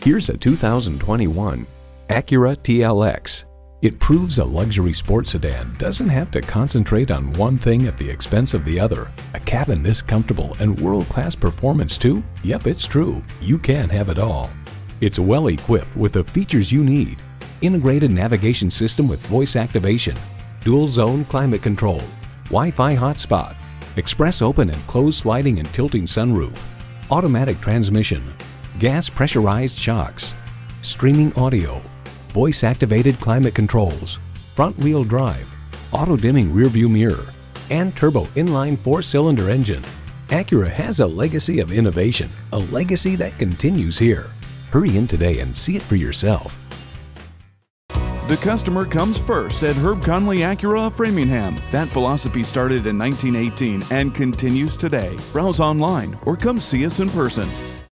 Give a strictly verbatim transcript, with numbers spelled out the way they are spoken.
Here's a two thousand twenty-one Acura T L X. It proves a luxury sports sedan doesn't have to concentrate on one thing at the expense of the other. A cabin this comfortable and world-class performance too? Yep, it's true. You can have it all. It's well equipped with the features you need. Integrated navigation system with voice activation, dual zone climate control, Wi-Fi hotspot, express open and closed sliding and tilting sunroof, automatic transmission, gas pressurized shocks, streaming audio, voice activated climate controls, front wheel drive, auto dimming rear view mirror, and turbo inline four cylinder engine. Acura has a legacy of innovation, a legacy that continues here. Hurry in today and see it for yourself. The customer comes first at Herb Connolly Acura of Framingham. That philosophy started in nineteen eighteen and continues today. Browse online or come see us in person.